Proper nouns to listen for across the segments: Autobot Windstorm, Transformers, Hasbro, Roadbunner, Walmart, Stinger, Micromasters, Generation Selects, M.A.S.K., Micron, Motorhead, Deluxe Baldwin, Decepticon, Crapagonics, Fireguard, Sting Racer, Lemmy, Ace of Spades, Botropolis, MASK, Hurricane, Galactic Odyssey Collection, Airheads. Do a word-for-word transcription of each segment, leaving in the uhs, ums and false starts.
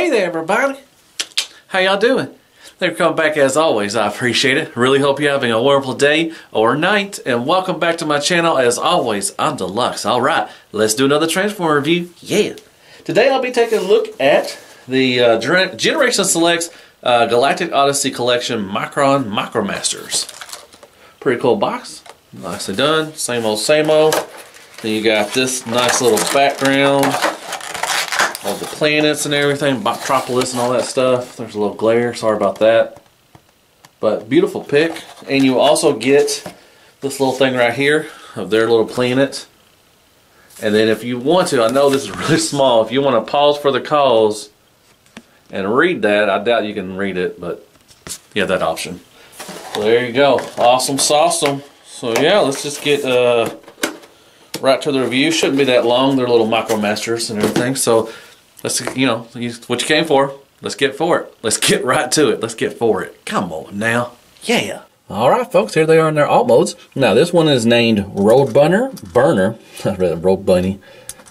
Hey there, everybody. How y'all doing? They're coming back as always. I appreciate it. Really hope you're having a wonderful day or night. And welcome back to my channel. As always, I'm Deluxe. All right, let's do another Transformer review. Yeah. Today I'll be taking a look at the uh, Generation Selects uh, Galactic Odyssey Collection Micron Micromasters. Pretty cool box. Nicely done. Same old, same old. Then you got this nice little background. All the planets and everything, Botropolis and all that stuff. There's a little glare, sorry about that. But beautiful pick. And you also get this little thing right here of their little planet. And then if you want to, I know this is really small, if you want to pause for the cause and read that, I doubt you can read it, but you have that option. So there you go. Awesome sauceum. So yeah, let's just get uh, right to the review. Shouldn't be that long. They're little Micromasters and everything. So let's, you know, what you came for, let's get for it. Let's get right to it. Let's get for it. Come on now. Yeah. All right, folks, here they are in their alt modes. Now, this one is named Roadbunner, Burner, I read Road Bunny,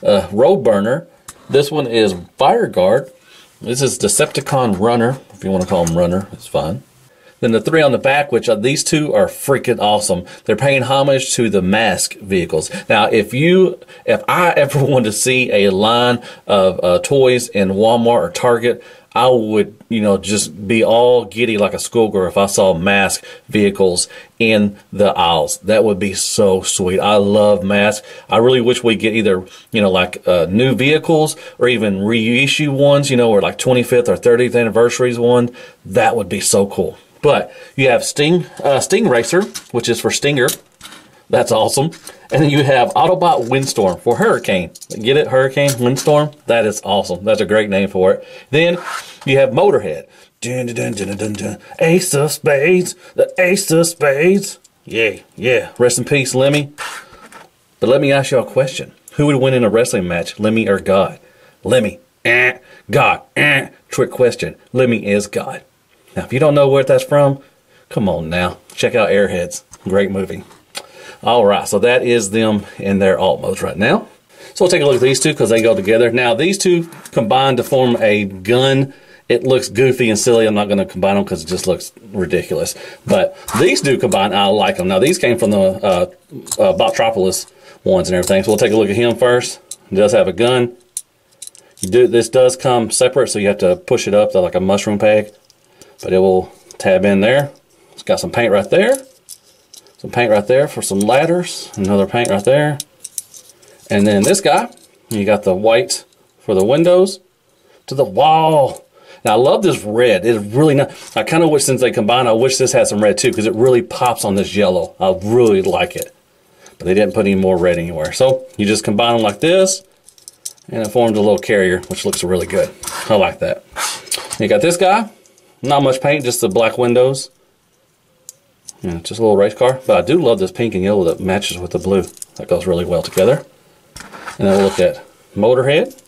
uh, Roadburner. This one is Fireguard. This is Decepticon Runner, if you want to call him Runner, it's fine. Then the three on the back, which are, these two are freaking awesome. They're paying homage to the M A S K vehicles. Now, if you, if I ever wanted to see a line of uh, toys in Walmart or Target, I would, you know, just be all giddy like a schoolgirl if I saw M A S K vehicles in the aisles. That would be so sweet. I love M A S K. I really wish we get either, you know, like uh, new vehicles or even reissue ones, you know, or like twenty-fifth or thirtieth anniversaries one. That would be so cool. But you have Sting, uh, Sting Racer, which is for Stinger. That's awesome. And then you have Autobot Windstorm for Hurricane. Get it? Hurricane, Windstorm? That is awesome. That's a great name for it. Then you have Motorhead. Dun, dun, dun, dun, dun. Ace of Spades. The Ace of Spades. Yeah, yeah. Rest in peace, Lemmy. But let me ask you a question. Who would win in a wrestling match, Lemmy or God? Lemmy. Eh. God. Eh. Trick question. Lemmy is God. Now, if you don't know where that's from, come on now. Check out Airheads. Great movie. All right, so that is them in their alt modes right now. So we'll take a look at these two because they go together. Now, these two combine to form a gun. It looks goofy and silly. I'm not going to combine them because it just looks ridiculous. But these do combine. I like them. Now, these came from the uh, uh, Botropolis ones and everything. So we'll take a look at him first. He does have a gun. You do, this does come separate, so you have to push it up to like a mushroom peg. But it will tab in there. It's got some paint right there. Some paint right there for some ladders. Another paint right there. And then this guy, you got the white for the windows to the wall. Now I love this red. It's really nice. I kind of wish since they combine, I wish this had some red too because it really pops on this yellow. I really like it. But they didn't put any more red anywhere. So you just combine them like this and it forms a little carrier, which looks really good. I like that. You got this guy. Not much paint, just the black windows. Yeah, just a little race car. But I do love this pink and yellow that matches with the blue. That goes really well together. And then we'll look at Motorhead.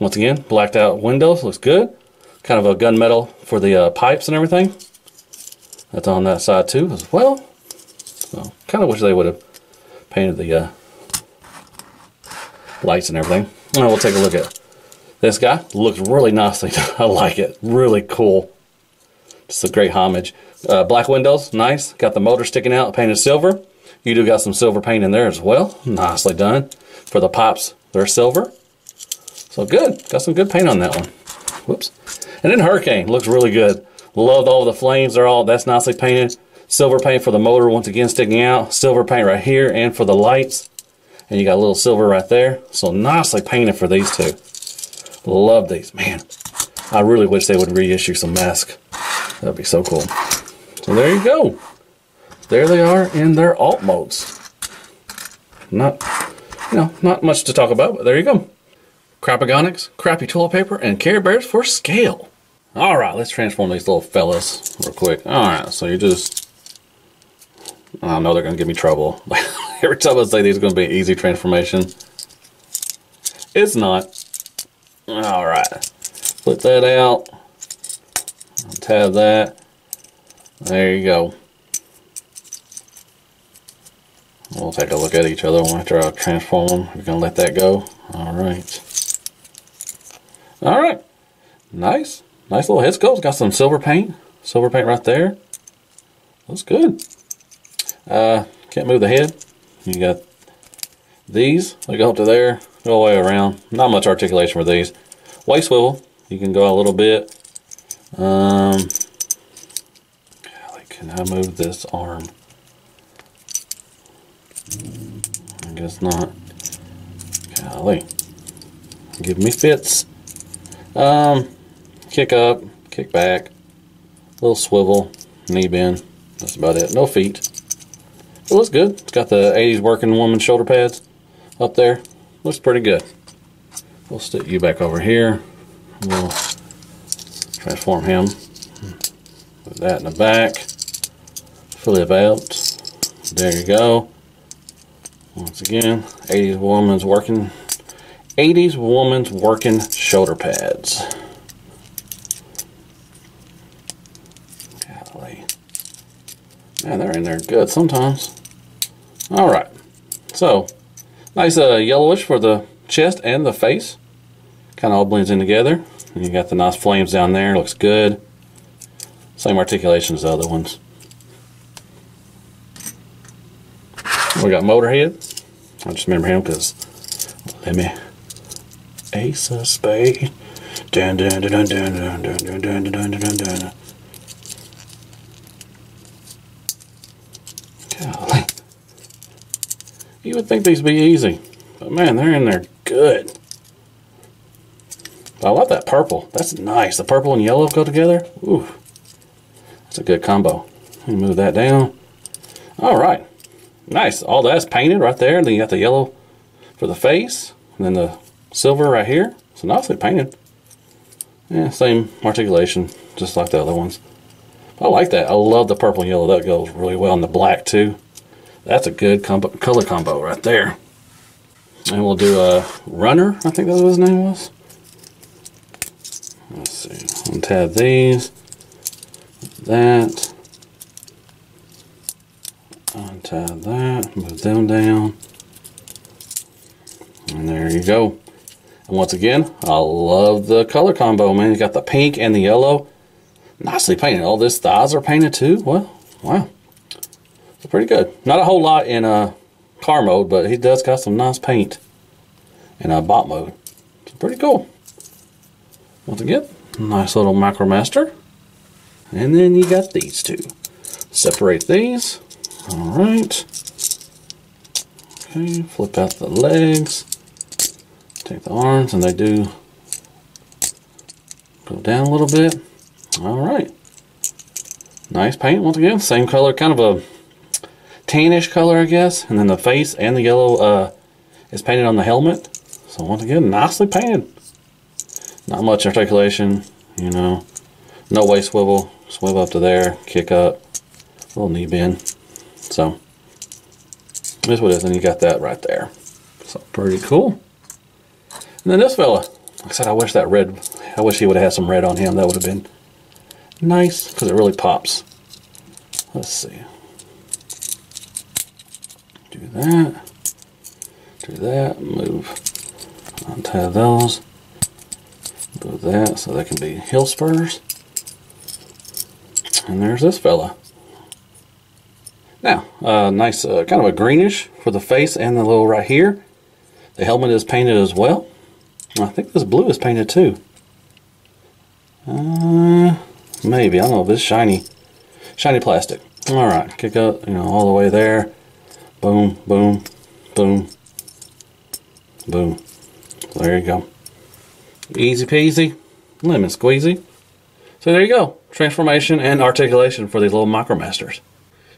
Once again, blacked out windows. Looks good. Kind of a gunmetal for the uh, pipes and everything. That's on that side too as well. So, kind of wish they would have painted the uh, lights and everything. And we'll take a look at this guy. Looks really nicely. I like it. Really cool. Just a great homage. Uh, black windows, nice. Got the motor sticking out, painted silver. You do got some silver paint in there as well. Nicely done. For the pops, they're silver. So good. Got some good paint on that one. Whoops. And then Hurricane looks really good. Loved all the flames. They're all, that's nicely painted. Silver paint for the motor once again sticking out. Silver paint right here and for the lights. And you got a little silver right there. So nicely painted for these two. Love these. Man, I really wish they would reissue some M A S K. That would be so cool. So there you go. There they are in their alt modes. Not, you know, not much to talk about, but there you go. Crapagonics, crappy toilet paper, and Care Bears for scale. All right, let's transform these little fellas real quick. All right, so you just... I know they're going to give me trouble. Every time I say these are going to be an easy transformation. It's not. All right, flip that out, tab that, there you go. We'll take a look at each other after I transform them. We're going to let that go. All right. All right, Nice. Nice little head sculpt. Got some silver paint. Silver paint right there. Looks good. Uh, can't move the head. You got these. They go up to there. Go all the way around. Not much articulation with these. Waist swivel. You can go a little bit. Um, can I move this arm? I guess not. Golly. Give me fits. Um, kick up, kick back, little swivel, knee bend. That's about it. No feet. It looks good. It's got the eighties working woman shoulder pads up there. Looks pretty good. We'll stick you back over here. We'll transform him. Put that in the back. Fill it out. There you go. Once again, eighties woman's working. eighties woman's working shoulder pads. Golly. Man, they're in there good sometimes. Alright. So, nice uh, yellowish for the chest and the face. Kind of all blends in together. And you got the nice flames down there. Looks good. Same articulation as the other ones. We got Motorhead. I just remember him because Lemmy. Ace of Spades. Dun dun dun dun dun dun dun dun dun dun dun. Golly. You would think these would be easy, but man, they're in there good. I love that purple. That's nice. The purple and yellow go together. Ooh, that's a good combo. Let me move that down. All right. Nice, all that's painted right there, and then you got the yellow for the face, and then the silver right here. So nicely painted. Yeah, same articulation, just like the other ones. I like that. I love the purple and yellow. That goes really well, and the black too. That's a good combo, color combo right there. And we'll do a runner, I think that's what his name was. Let's see, untab these, that. Untie that, move them down, and there you go. And once again, I love the color combo, man. You got the pink and the yellow, nicely painted. All this thighs are painted too. Well, wow, it's pretty good. Not a whole lot in uh, car mode, but he does got some nice paint in uh, bot mode. It's pretty cool. Once again, nice little Micromaster, and then you got these two. Separate these. Alright, okay, flip out the legs, take the arms, and they do go down a little bit. Alright, nice paint once again, same color, kind of a tannish color, I guess, and then the face and the yellow uh, is painted on the helmet, so once again, nicely painted. Not much articulation, you know, no waist swivel, swivel up to there, kick up, little knee bend. So, this is what it is, and you got that right there. So, pretty cool. And then this fella, like I said, I wish that red, I wish he would have had some red on him. That would have been nice, because it really pops. Let's see. Do that. Do that. Move. Untie those. Move that, so they can be heel spurs. And there's this fella. Now, uh, nice uh, kind of a greenish for the face and the little right here. The helmet is painted as well. I think this blue is painted too. Uh, maybe, I don't know if it's shiny. Shiny plastic. Alright, kick up, you know, all the way there. Boom, boom, boom, boom. There you go. Easy peasy, lemon squeezy. So there you go. Transformation and articulation for these little Micromasters.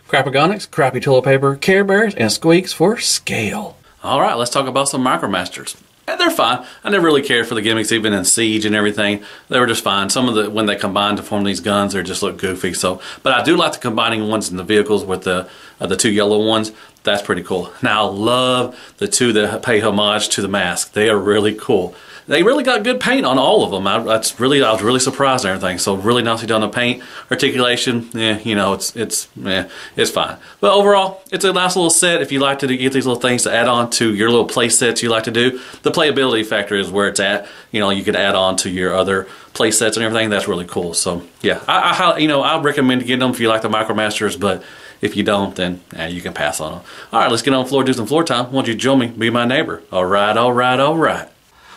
Crapagonics, crappy toilet paper, Care Bears, and squeaks for scale. All right, let's talk about some Micromasters. And they're fine. I never really cared for the gimmicks, even in Siege and everything. They were just fine. Some of the, when they combine to form these guns, they just look goofy. So, but I do like the combining ones in the vehicles with the uh, the two yellow ones. That's pretty cool. Now, I love the two that pay homage to the mask. They are really cool. They really got good paint on all of them. I, that's really, I was really surprised and everything. So really nicely done on paint. Articulation, yeah, you know, it's it's yeah, it's fine. But overall, it's a nice little set. If you like to do, get these little things to add on to your little play sets you like to do, the playability factor is where it's at. You know, you could add on to your other play sets and everything. That's really cool. So yeah, I, I you know I recommend getting them if you like the Micromasters, but if you don't, then eh, you can pass on them. All right, let's get on the floor, do some floor time. Why don't you join me, be my neighbor? All right, all right, all right.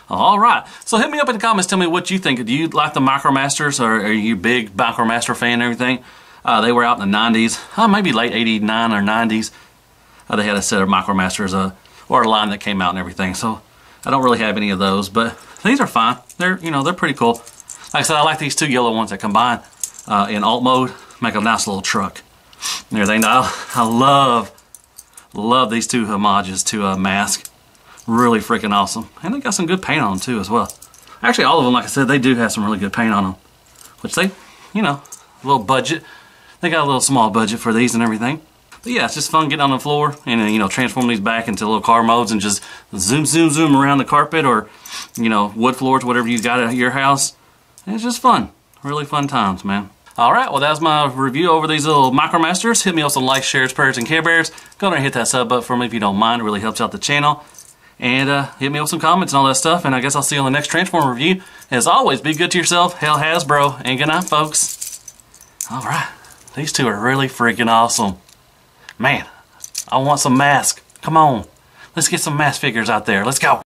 All right, so hit me up in the comments. Tell me what you think. Do you like the Micromasters, or are you a big Micromaster fan and everything? Uh, they were out in the nineties, uh, maybe late eighty-nine or nineties. Uh, they had a set of Micromasters, uh, or a line that came out and everything. So I don't really have any of those, but these are fine. They're, you know, they're pretty cool. Like I said, I like these two yellow ones that combine uh, in alt mode, make a nice little truck and everything. I, I love, love these two homages to uh, M A S K. Really freaking awesome. And they got some good paint on them too as well. Actually, all of them, like I said, they do have some really good paint on them. Which they, you know, a little budget. They got a little small budget for these and everything. But yeah, it's just fun getting on the floor and, you know, transform these back into little car modes and just zoom, zoom, zoom around the carpet or, you know, wood floors, whatever you got at your house. And it's just fun. Really fun times, man. Alright, well that's my review over these little Micromasters. Hit me up some likes, shares, prayers, and care bears. Go ahead and hit that sub button for me if you don't mind. It really helps out the channel. And uh, hit me up with some comments and all that stuff. And I guess I'll see you on the next Transformer review. As always, be good to yourself. Hail Hasbro. And good night, folks. All right. These two are really freaking awesome. Man, I want some M A S K. Come on. Let's get some M A S K figures out there. Let's go.